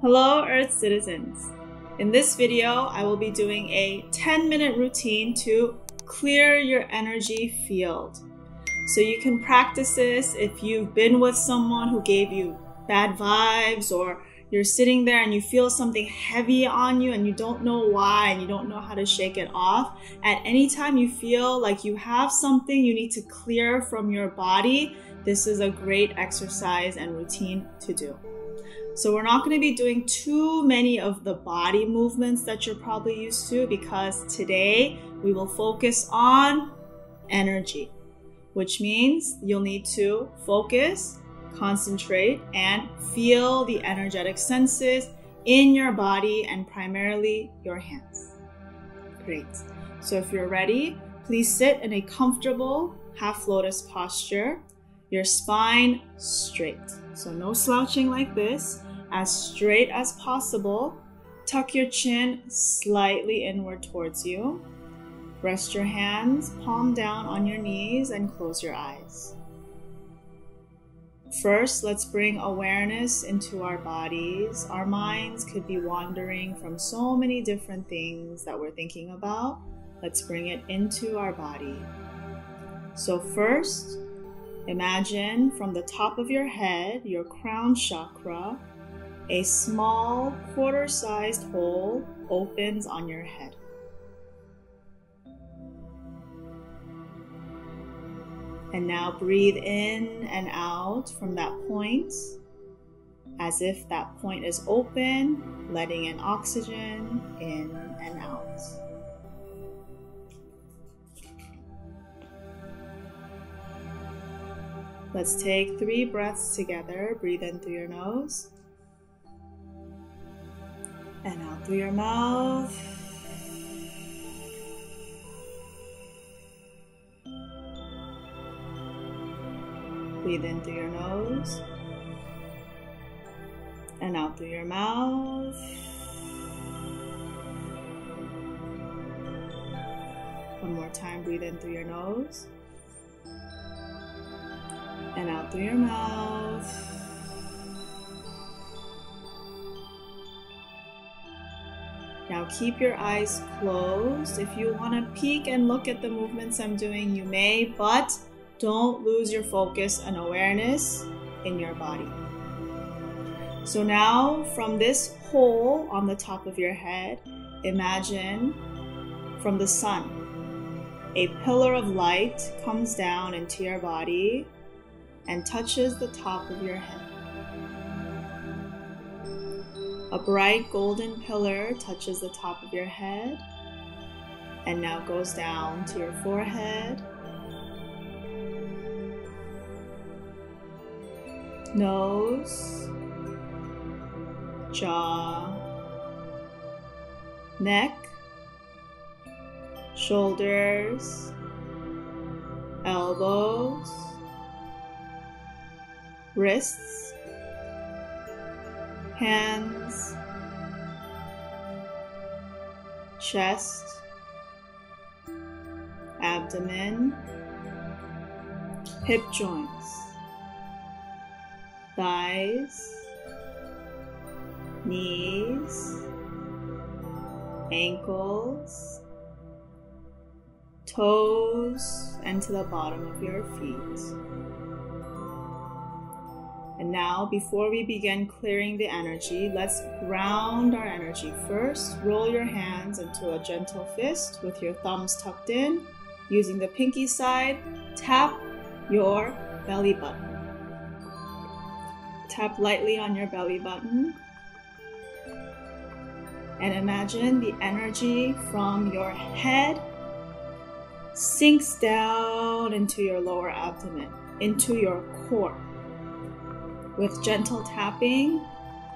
Hello Earth citizens! In this video, I will be doing a 10-minute routine to clear your energy field. So you can practice this if you've been with someone who gave you bad vibes, or you're sitting there and you feel something heavy on you and you don't know why and you don't know how to shake it off. At any time you feel like you have something you need to clear from your body, this is a great exercise and routine to do. So we're not going to be doing too many of the body movements that you're probably used to, because today we will focus on energy, which means you'll need to focus, concentrate, and feel the energetic senses in your body and primarily your hands. Great. So if you're ready, please sit in a comfortable half lotus posture, your spine straight. So no slouching like this. As straight as possible. Tuck your chin slightly inward towards you. Rest your hands palm down on your knees and close your eyes. First, let's bring awareness into our bodies. Our minds could be wandering from so many different things that we're thinking about. Let's bring it into our body. So first, imagine from the top of your head, your crown chakra, a small quarter-sized hole opens on your head. And now breathe in and out from that point, as if that point is open, letting in oxygen in and out. Let's take 3 breaths together. Breathe in through your nose. And out through your mouth. Breathe in through your nose. And out through your mouth. One more time. Breathe in through your nose. And out through your mouth. Now keep your eyes closed. If you want to peek and look at the movements I'm doing, you may, but don't lose your focus and awareness in your body. So now from this hole on the top of your head, imagine from the sun, a pillar of light comes down into your body and touches the top of your head. A bright golden pillar touches the top of your head and now goes down to your forehead. Nose, jaw, neck, shoulders, elbows, wrists, hands, chest, abdomen, hip joints, thighs, knees, ankles, toes, and to the bottom of your feet. And now, before we begin clearing the energy, let's ground our energy first. Roll your hands into a gentle fist with your thumbs tucked in. Using the pinky side, tap your belly button. Tap lightly on your belly button. And imagine the energy from your head sinks down into your lower abdomen, into your core. With gentle tapping,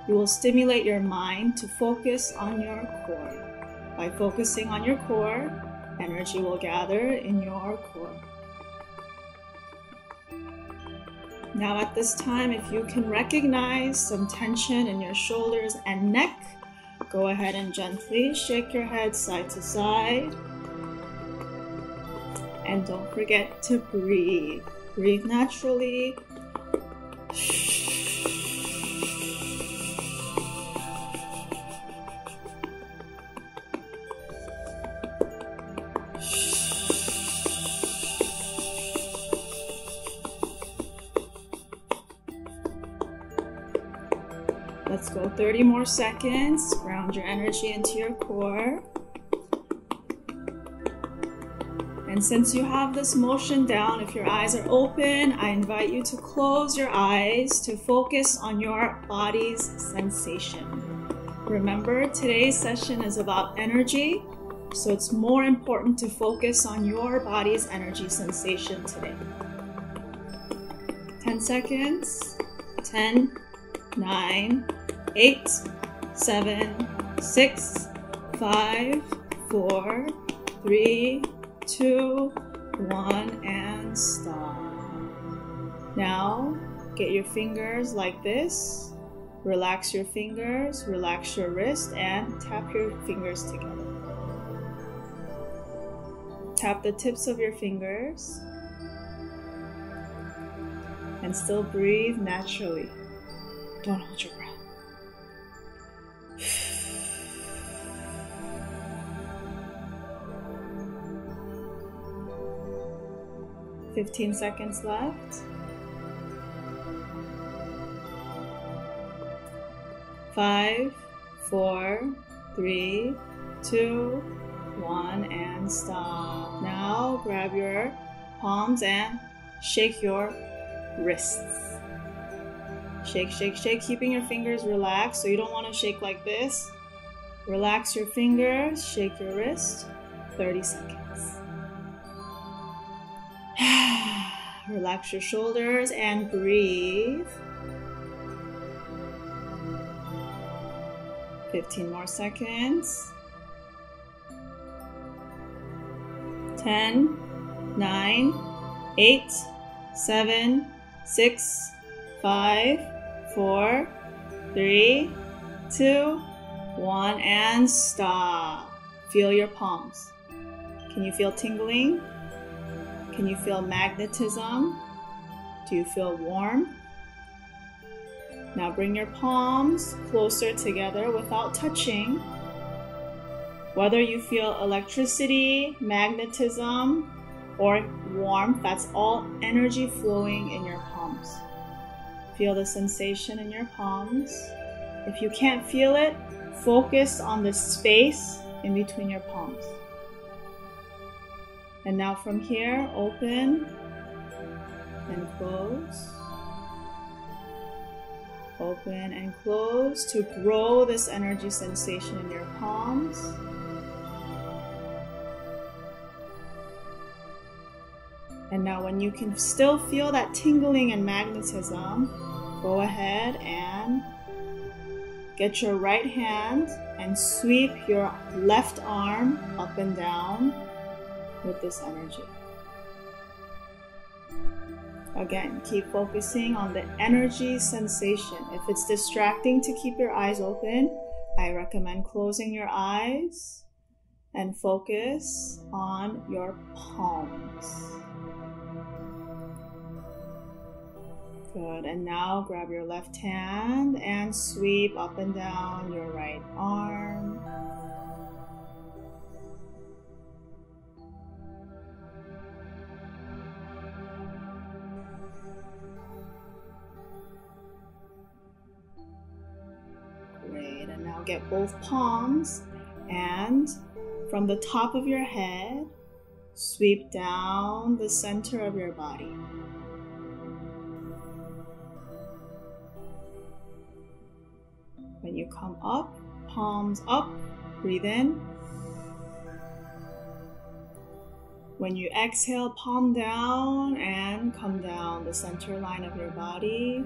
you will stimulate your mind to focus on your core. By focusing on your core, energy will gather in your core. Now at this time, if you can recognize some tension in your shoulders and neck, go ahead and gently shake your head side to side. And don't forget to breathe. Breathe naturally. Let's go 30 more seconds. Ground your energy into your core. And since you have this motion down, if your eyes are open, I invite you to close your eyes to focus on your body's sensation. Remember, today's session is about energy, so it's more important to focus on your body's energy sensation today. 10 seconds, 10, 9, 8, 7, 6, 5, 4, 3, 2, 1, and stop. Now, get your fingers like this. Relax your fingers, relax your wrist, and tap your fingers together. Tap the tips of your fingers. And still breathe naturally. Don't hold your breath. Fifteen seconds left. 5, 4, 3, 2, 1, and stop. Now grab your palms and shake your wrists. Shake, shake, shake, keeping your fingers relaxed. So you don't want to shake like this. Relax your fingers, shake your wrist. 30 seconds. Relax your shoulders and breathe. 15 more seconds. 10, 9, 8, 7, 6, 5, 4, 3, 2, 1, and stop. Feel your palms. Can you feel tingling? Can you feel magnetism? Do you feel warm? Now bring your palms closer together without touching. Whether you feel electricity, magnetism, or warmth, that's all energy flowing in your palms. Feel the sensation in your palms. If you can't feel it, focus on the space in between your palms. And now from here, open and close. Open and close to grow this energy sensation in your palms. And now when you can still feel that tingling and magnetism, go ahead and get your right hand and sweep your left arm up and down with this energy. Again, keep focusing on the energy sensation. If it's distracting to keep your eyes open, I recommend closing your eyes and focus on your palms. Good, and now grab your left hand and sweep up and down your right arm. Get both palms and from the top of your head, sweep down the center of your body. When you come up, palms up, breathe in. When you exhale, palm down and come down the center line of your body.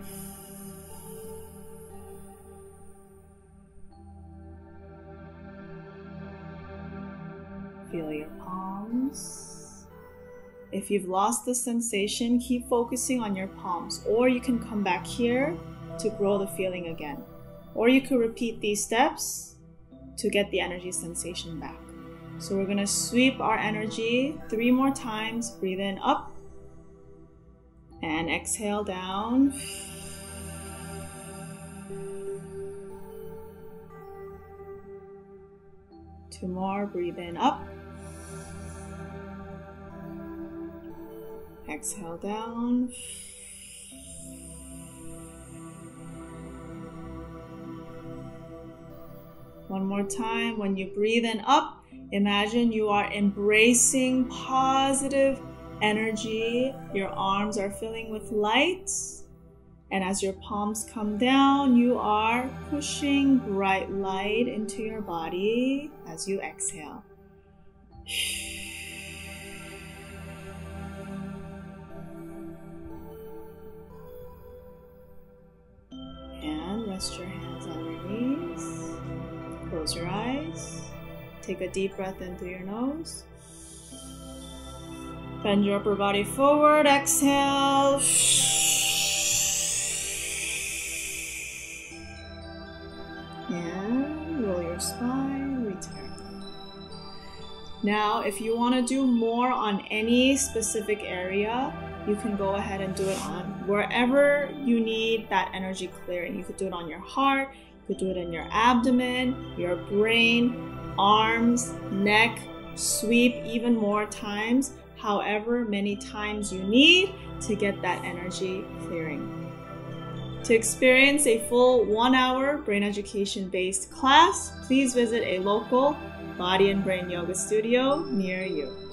Feel your palms. If you've lost the sensation, keep focusing on your palms, or you can come back here to grow the feeling again. Or you could repeat these steps to get the energy sensation back. So we're gonna sweep our energy 3 more times. Breathe in up and exhale down. Two more, breathe in up. Exhale down. One more time. When you breathe in up, imagine you are embracing positive energy. Your arms are filling with light. And as your palms come down, you are pushing bright light into your body as you exhale. And rest your hands on your knees. Close your eyes. Take a deep breath in through your nose. Bend your upper body forward. Exhale. And roll your spine, return. Now, if you want to do more on any specific area, you can go ahead and do it on wherever you need that energy clearing. You could do it on your heart, you could do it in your abdomen, your brain, arms, neck. Sweep even more times, however many times you need to get that energy clearing. To experience a full 1 hour brain education-based class, please visit a local Body and Brain Yoga studio near you.